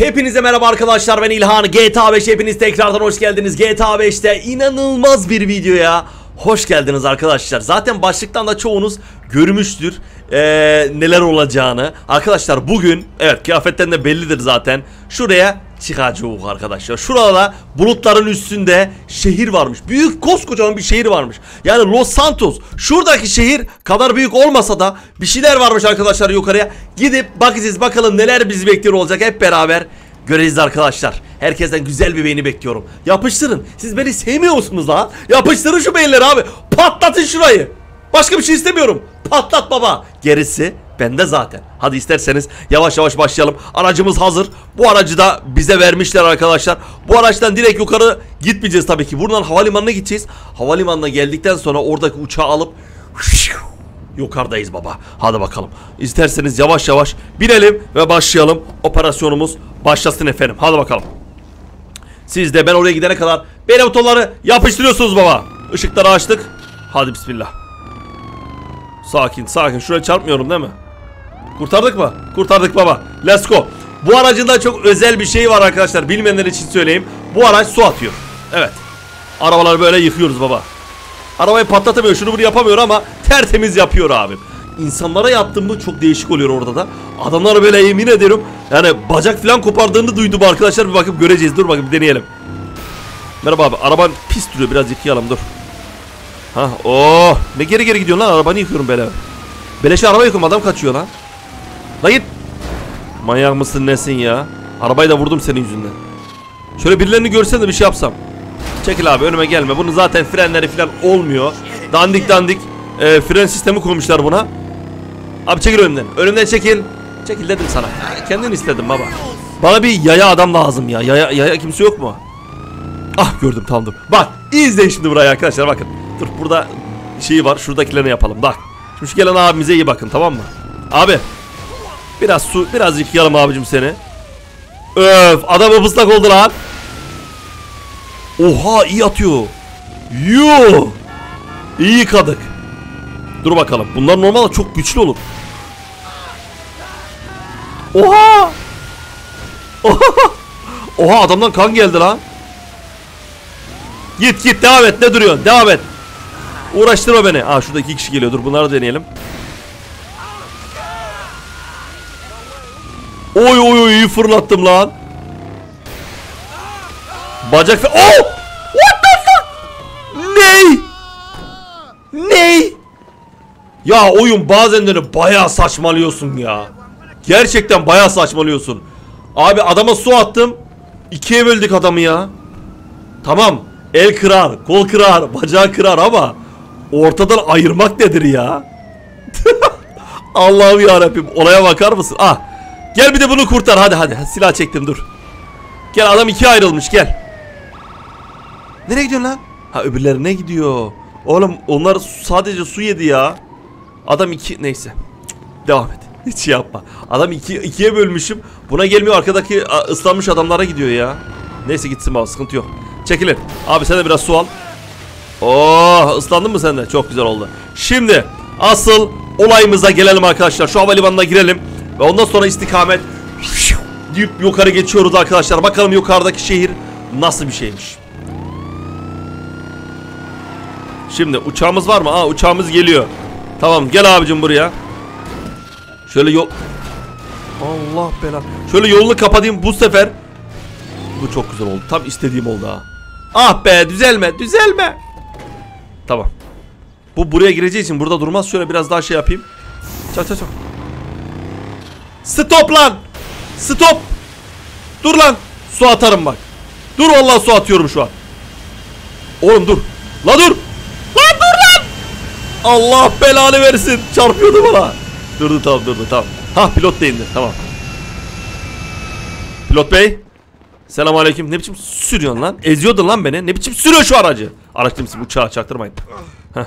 Hepinize merhaba arkadaşlar, ben İlhan. GTA 5 hepiniz tekrardan hoş geldiniz. GTA 5'te inanılmaz bir videoya hoş geldiniz arkadaşlar. Zaten başlıktan da çoğunuz görmüştür neler olacağını. Arkadaşlar bugün, evet kıyafetten de bellidir zaten. Şuraya çıkacağız arkadaşlar. Şurada bulutların üstünde şehir varmış. Büyük koskocaman bir şehir varmış. Yani Los Santos şuradaki şehir kadar büyük olmasa da bir şeyler varmış arkadaşlar yukarıya. Gidip bakacağız bakalım neler bizi bekliyor olacak, hep beraber göreceğiz arkadaşlar. Herkesten güzel bir beğeni bekliyorum. Yapıştırın. Siz beni sevmiyorsunuz lan. Yapıştırın şu beğenileri abi. Patlatın şurayı. Başka bir şey istemiyorum. Patlat baba. Gerisi bende zaten. Hadi isterseniz yavaş yavaş başlayalım. Aracımız hazır. Bu aracı da bize vermişler arkadaşlar. Bu araçtan direkt yukarı gitmeyeceğiz tabii ki. Buradan havalimanına gideceğiz. Havalimanına geldikten sonra oradaki uçağı alıp yukarıdayız baba. Hadi bakalım. İsterseniz yavaş yavaş binelim ve başlayalım. Operasyonumuz başlasın efendim. Hadi bakalım. Siz de ben oraya gidene kadar beni butonları yapıştırıyorsunuz baba. Işıkları açtık. Hadi bismillah. Sakin sakin. Şuraya çarpmıyorum değil mi? Kurtardık mı? Kurtardık baba. Let's go. Bu aracında çok özel bir şey var arkadaşlar. Bilmeyenler için söyleyeyim. Bu araç su atıyor. Evet. Arabaları böyle yıkıyoruz baba. Arabayı patlatamıyor. Şunu bunu yapamıyor ama tertemiz yapıyor abim. İnsanlara yaptığımda çok değişik oluyor orada da. Adamlara böyle yemin ederim. Yani bacak falan kopardığını duydum arkadaşlar. Bir bakıp göreceğiz. Dur bakayım deneyelim. Merhaba abi. Araban pis duruyor. Biraz yıkayalım dur. Ha, oh. Ne geri geri gidiyorsun lan? Arabanı yıkıyorum böyle. Beleşe araba yıkıyorum. Adam kaçıyor lan. Lan git. Manyak mısın nesin ya? Arabayı da vurdum senin yüzünden. Şöyle birilerini görsen de bir şey yapsam. Çekil abi, önüme gelme. Bunun zaten frenleri falan olmuyor. Dandik dandik fren sistemi koymuşlar buna. Abi çekil önümden. Önümden çekil. Çekil dedim sana. Kendin istedim baba. Bana bir yaya adam lazım ya. Yaya kimse yok mu? Ah gördüm, tamam dur. Bak izleyin şimdi burayı arkadaşlar, bakın. Dur burada şeyi var. Şuradakilerini yapalım. Bak. Şimdi şu gelen abimize iyi bakın, tamam mı? Abi. Biraz su, biraz yıkayalım abicim seni. Öf, adam ıslak oldu lan. Oha iyi atıyor. Yuh. İyi yıkadık. Dur bakalım. Bunlar normalde çok güçlü olur. Oha. Oha. Oha adamdan kan geldi lan. Git git devam et, ne duruyorsun, devam et. Uğraştırma beni. Aa şurada iki kişi geliyor, dur bunları deneyelim. Oy oy oy iyi fırlattım lan. Bacak falan. Oh! What the fuck? Ney? Ney? Ya oyun bazen de bayağı saçmalıyorsun ya. Gerçekten bayağı saçmalıyorsun. Abi adama su attım. İkiye böldük adamı ya. Tamam. El kırar, kol kırar, bacağı kırar ama ortadan ayırmak nedir ya? Allah'ım yarabbim. Olaya bakar mısın? Ah. Gel bir de bunu kurtar. Hadi hadi. Silah çektim dur. Gel adam ikiye ayrılmış gel. Nereye gidiyorsun lan? Ha öbürlerine gidiyor. Oğlum onlar sadece su yedi ya. Adam iki neyse. Cık, devam et. Hiç yapma. Adam ikiye bölmüşüm. Buna gelmiyor, arkadaki ıslanmış adamlara gidiyor ya. Neyse gitsin baba, sıkıntı yok. Çekilin. Abi sen de biraz su al. Oh ıslandın mı sen de? Çok güzel oldu. Şimdi asıl olayımıza gelelim arkadaşlar. Şu havalimanına girelim. Ve ondan sonra istikamet deyip yukarı geçiyoruz arkadaşlar. Bakalım yukarıdaki şehir nasıl bir şeymiş. Şimdi uçağımız var mı? Aa uçağımız geliyor. Tamam gel abicim buraya. Şöyle yol... Allah belanı. Şöyle yolunu kapatayım bu sefer. Bu çok güzel oldu. Tam istediğim oldu ha. Ah be düzelme düzelme. Tamam. Bu buraya gireceği için burada durmaz. Şöyle biraz daha şey yapayım. Çak çak çak. Stop lan. Stop. Dur lan. Su atarım bak. Dur vallahi su atıyorum şu an. Oğlum dur. La dur. Lan dur lan. Allah belanı versin. Çarpıyordu bana. Durdu tamam durdu tamam. Hah pilot da indi tamam. Pilot bey. Selamünaleyküm. Ne biçim sürüyorsun lan? Eziyordun lan beni. Ne biçim sürüyor şu aracı? Araç demişim uçağa çaktırmayın. Heh.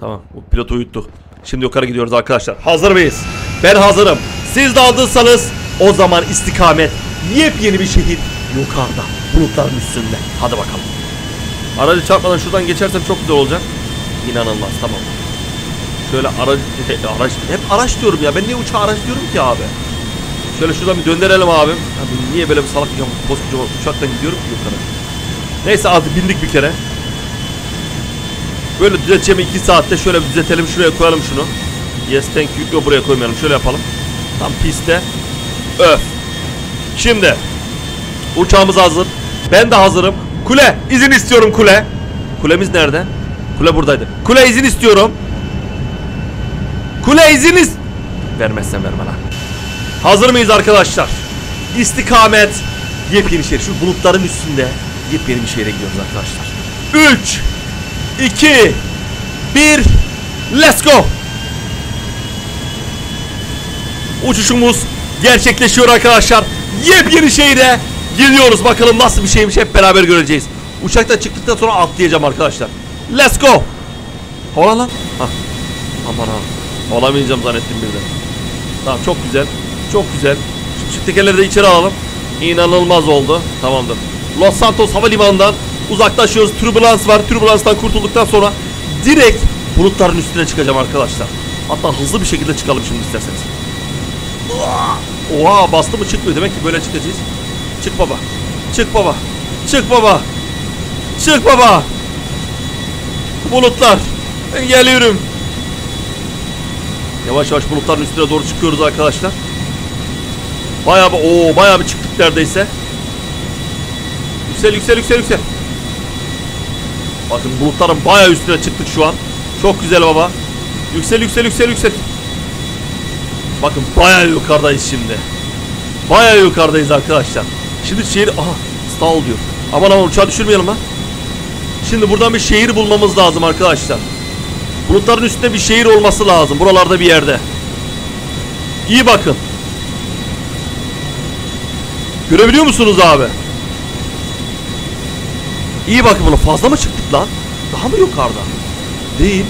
Tamam. O pilotu uyuttu. Şimdi yukarı gidiyoruz arkadaşlar. Hazır mıyız? Ben hazırım. Siz de aldıysanız o zaman istikamet yepyeni bir şehir yukarıda. Bulutların üstünde. Hadi bakalım. Aracı çarpmadan şuradan geçersem çok güzel olacak. İnanılmaz tamam. Şöyle aracı hep araç diyorum ya. Ben niye uçağa araç diyorum ki abi? Şöyle şuradan bir döndürelim abim. Abi niye böyle bir salak koskoca uçaktan gidiyorum ki yukarı? Neyse artık bindik bir kere. Böyle düzelteceğim 2 saatte. Şöyle bir düzeltelim, şuraya koyalım şunu. Yes thank you. Yok, buraya koymayalım, şöyle yapalım. Tam piste. Öf. Şimdi uçağımız hazır. Ben de hazırım. Kule izin istiyorum, kule. Kulemiz nerede? Kule buradaydı. Kule izin istiyorum. Kule iziniz. Vermezsen verme lan. Hazır mıyız arkadaşlar? İstikamet yepyeni şehir. Şu bulutların üstünde yepyeni bir şehre gidiyoruz arkadaşlar. 3, 2, 1. Let's go. Uçuşumuz gerçekleşiyor arkadaşlar. Yepyeni şehre gidiyoruz. Bakalım nasıl bir şeymiş, hep beraber göreceğiz. Uçaktan çıktıktan sonra atlayacağım arkadaşlar. Let's go. Hava lan. Hah. Aman ha. Olamayacağım zannettim birden. Tamam, çok güzel. Çok güzel. Şu tekerleri de içeri alalım. İnanılmaz oldu. Tamamdır. Los Santos havalimanından uzaklaşıyoruz. Türbülans var. Türbülanstan kurtulduktan sonra direkt bulutların üstüne çıkacağım arkadaşlar. Hatta hızlı bir şekilde çıkalım şimdi isterseniz. Oha, bastı mı çıkmıyor. Demek ki böyle çıkacağız. Çık baba. Çık baba. Çık baba. Çık baba. Bulutlar. Ben geliyorum. Yavaş yavaş bulutların üstüne doğru çıkıyoruz arkadaşlar. Bayağı bir, ooo bayağı bir çıktık neredeyse. Yüksel yüksel yüksel yüksel. Bakın bulutların bayağı üstüne çıktık şu an. Çok güzel baba. Yüksel yüksel yüksel yüksel. Bakın bayağı yukarıdayız şimdi. Bayağı yukarıdayız arkadaşlar. Şimdi şehir, aha stall diyor. Aman aman, uçağı düşürmeyelim lan. Şimdi buradan bir şehir bulmamız lazım arkadaşlar. Bulutların üstünde bir şehir olması lazım. Buralarda bir yerde. İyi bakın. Görebiliyor musunuz abi? İyi bakın buna. Fazla mı çıktık lan? Daha mı yukarıda? Değil.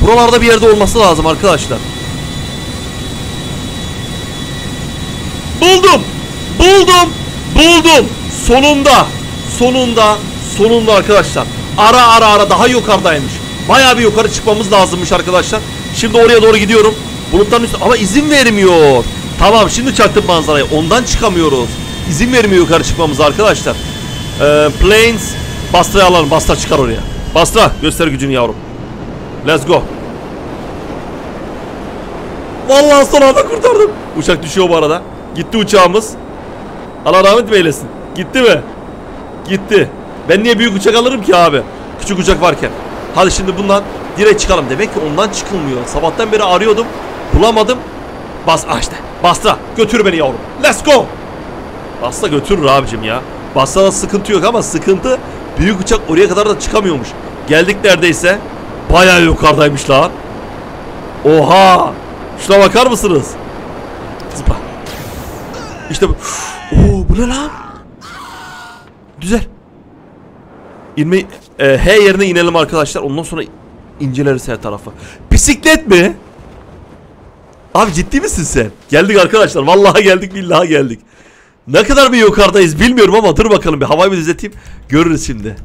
Buralarda bir yerde olması lazım arkadaşlar. Buldum. Buldum. Buldum. Sonunda. Sonunda. Sonunda arkadaşlar. Ara daha yukarıdaymış. Bayağı bir yukarı çıkmamız lazımmış arkadaşlar. Şimdi oraya doğru gidiyorum. Bulutların üstü ama izin vermiyor. Tamam, şimdi çaktım manzarayı. Ondan çıkamıyoruz. İzin vermiyor yukarı çıkmamız arkadaşlar. Planes. Basra'yı alalım. Basra çıkar oraya. Basra göster gücünü yavrum. Let's go. Vallahi son anda kurtardım. Uçak düşüyor bu arada. Gitti uçağımız. Allah rahmet eylesin. Gitti mi? Gitti. Ben niye büyük uçak alırım ki abi? Küçük uçak varken. Hadi şimdi bundan direkt çıkalım. Demek ki ondan çıkılmıyor. Sabahtan beri arıyordum. Bulamadım. Bas açtı. Basra götür beni yavrum. Let's go. Basra götürür abicim ya. Basra'da sıkıntı yok ama sıkıntı büyük uçak oraya kadar da çıkamıyormuş. Geldik neredeyse. Bayağı yukarıdaymış lan. Oha. Şuna bakar mısınız? Zıpla. İşte bu. Oo, bu ne lan? Güzel. İnmeyi, H yerine inelim arkadaşlar. Ondan sonra inceleriz her tarafı. Bisiklet mi? Abi ciddi misin sen? Geldik arkadaşlar. Vallahi geldik, billahi geldik. Ne kadar bir yukarıdayız bilmiyorum ama dur bakalım bir havayı düzelteyim. Görürüz şimdi.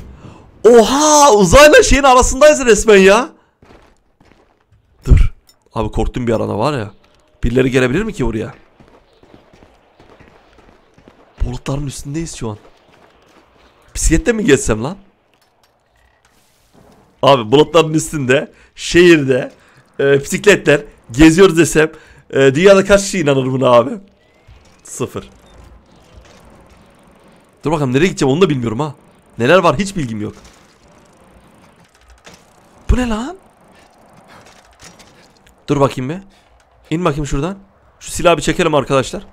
Oha, uzayla şeyin arasındayız resmen ya. Dur. Abi korktum bir arada var ya. Birileri gelebilir mi ki buraya? Bulutların üstündeyiz şu an. Bisikletle mi geçsem lan? Abi bulutların üstünde, şehirde, bisikletler geziyoruz desem, dünyada kaç kişi inanır buna abi? Sıfır. Dur bakalım nereye gideceğim onu da bilmiyorum ha. Neler var hiç bilgim yok. Bu ne lan? Dur bakayım be. İn bakayım şuradan. Şu silahı bir çekelim arkadaşlar.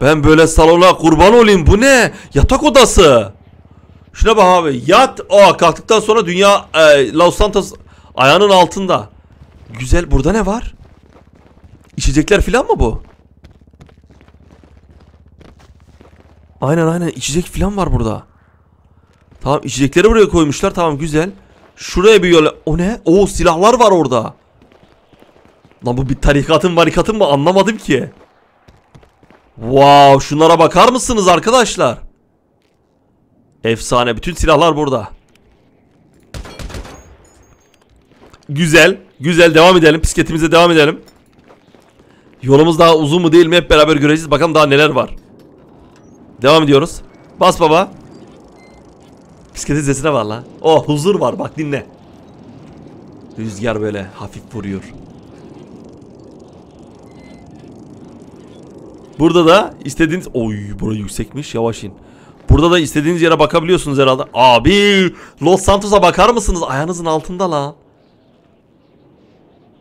Ben böyle salona kurban olayım, bu ne? Yatak odası. Şuna bak abi, yat. Aa, kalktıktan sonra dünya Los Santos ayağının altında. Güzel, burada ne var? İçecekler filan mı bu? Aynen içecek filan var burada. Tamam, içecekleri buraya koymuşlar, tamam güzel. Şuraya bir yol. O ne? Oo, silahlar var orada. Lan bu bir tarikatın marikatın mı anlamadım ki. Wow, şunlara bakar mısınız arkadaşlar? Efsane, bütün silahlar burada. Güzel. Güzel, devam edelim. Bisikletimize devam edelim. Yolumuz daha uzun mu değil mi hep beraber göreceğiz. Bakalım daha neler var. Devam ediyoruz. Bas baba. Bisikletin sesine var la. Oh, huzur var bak, dinle. Rüzgar böyle hafif vuruyor. Burada da istediğiniz... Oy, burası yüksekmiş, yavaş in. Burada da istediğiniz yere bakabiliyorsunuz herhalde. Abi Los Santos'a bakar mısınız? Ayağınızın altında lan.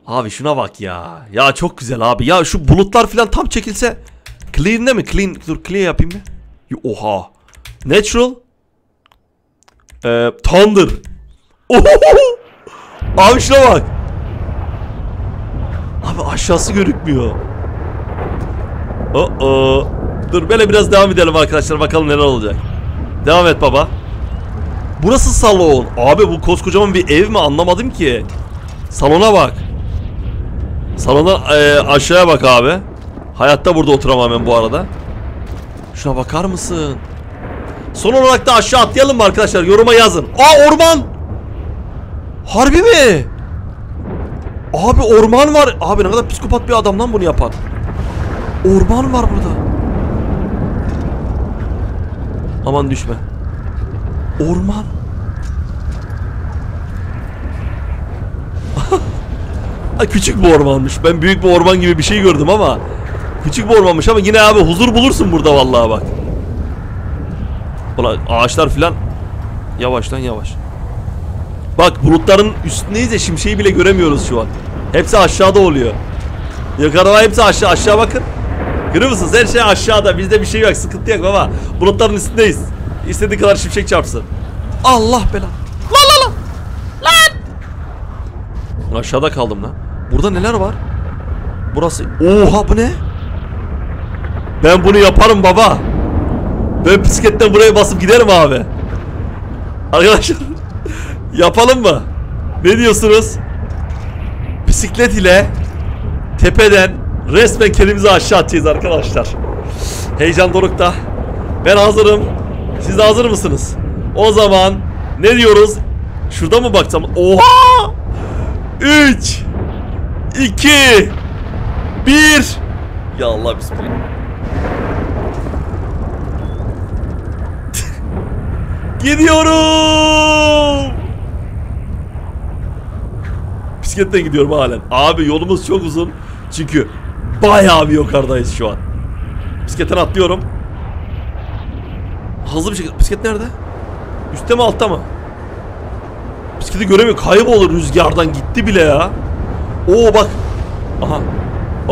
Abi şuna bak ya. Ya çok güzel abi. Ya şu bulutlar falan tam çekilse. Clean'de mi? Clean. Dur clean yapayım mı? Oha. Natural. Thunder. Oho. Abi şuna bak. Abi aşağısı görükmüyor. Oh. Dur böyle biraz devam edelim arkadaşlar. Bakalım neler olacak. Devam et baba. Burası salon. Abi bu koskocaman bir ev mi? Anlamadım ki. Salona bak. Salondan aşağıya bak abi. Hayatta burada oturamam ben bu arada. Şuna bakar mısın? Son olarak da aşağı atlayalım mı arkadaşlar? Yoruma yazın. Aa orman. Harbi mi? Abi orman var. Abi ne kadar psikopat bir adamdan bunu yapar. Orman var burada. Aman düşme. Orman. Küçük bir ormanmış. Ben büyük bir orman gibi bir şey gördüm ama küçük bir ormanmış ama yine abi huzur bulursun burada vallahi bak. Ulan ağaçlar filan yavaştan yavaş. Bak bulutların üstündeyiz ya, şimşeği bile göremiyoruz şu an. Hepsi aşağıda oluyor. Yukarıda hepsi aşağı, aşağı bakın. Görüyor musunuz? Her şey aşağıda. Bizde bir şey yok. Sıkıntı yok baba. Bulutların üstündeyiz. İstediği kadar şimşek çarpsın. Allah bela. Lan lan lan. Lan. Aşağıda kaldım lan. Burada neler var? Burası. Oha bu ne? Ben bunu yaparım baba. Ben bisikletten buraya basıp giderim abi. Arkadaşlar. Yapalım mı? Ne diyorsunuz? Bisiklet ile tepeden resmen kendimizi aşağı atacağız arkadaşlar. Heyecan dorukta. Ben hazırım. Siz de hazır mısınız? O zaman ne diyoruz? Şurada mı baksam? Oha! 3 2 1 Ya Allah bismillah. Gidiyorum. Bisikletten gidiyorum halen. Abi yolumuz çok uzun. Çünkü bayağı bir yukarıdayız şu an. Bisikletten atlıyorum. Hızlı bir şekilde. Bisiklet nerede? Üstte mi altta mı? Bisikleti göremiyorum. Kaybolur rüzgardan, gitti bile ya. Oo bak. Aha.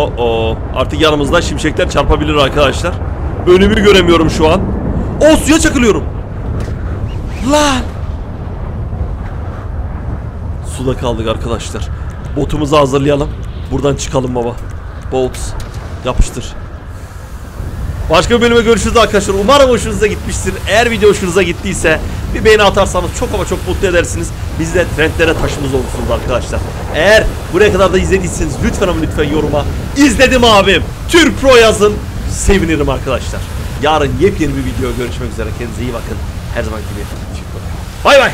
Oo. Artık yanımızdan şimşekler çarpabilir arkadaşlar. Önümü göremiyorum şu an. O suya çakılıyorum. Lan. Suda kaldık arkadaşlar. Botumuzu hazırlayalım. Buradan çıkalım baba. Bolt yapıştır. Başka bir bölüme görüşürüz arkadaşlar. Umarım hoşunuza gitmiştir. Eğer video hoşunuza gittiyse bir beğeni atarsanız çok ama çok mutlu edersiniz. Biz de trendlere taşımız olursunuz arkadaşlar. Eğer buraya kadar da izlediyseniz lütfen ama lütfen yoruma "İzledim abim, TÜRKPRO" yazın. Sevinirim arkadaşlar. Yarın yepyeni bir video görüşmek üzere. Kendinize iyi bakın. Her zaman gibi. Bay bay.